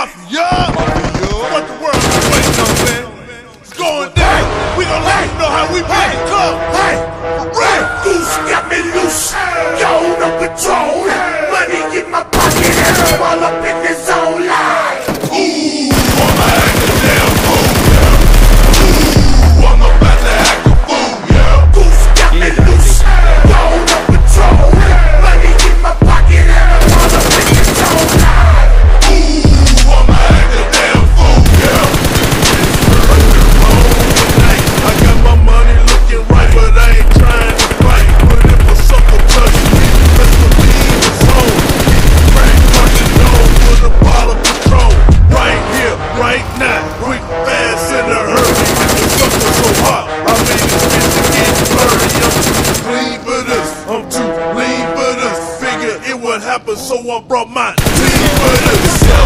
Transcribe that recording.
mafia. What the world is waiting on, man. It's going down. We gon' let you know how we made it come. Hey, Red Goose got me loose. Y'all no control. Money in my pocket and I'm all up in this own line. Ooh, on my ass, a damn fool, yeah. Ooh, I'm about to act a fool, yeah. Goose got me loose. Y'all no control. Money in my pocket and I'm all up in this own line. Ooh, I'm act a damn fool, yeah. I got my money looking right, but I ain't trying to fight. But if a sucker touch me, let's believe it's on. Frank punching on with a bottle of Patron. Right here, right now, quick, fast, in a hurry. The sucker so hot, I made this bitch to get blurry. I'm too clean for this, I'm too lean for this. Figure it would happen, so I brought my team for this.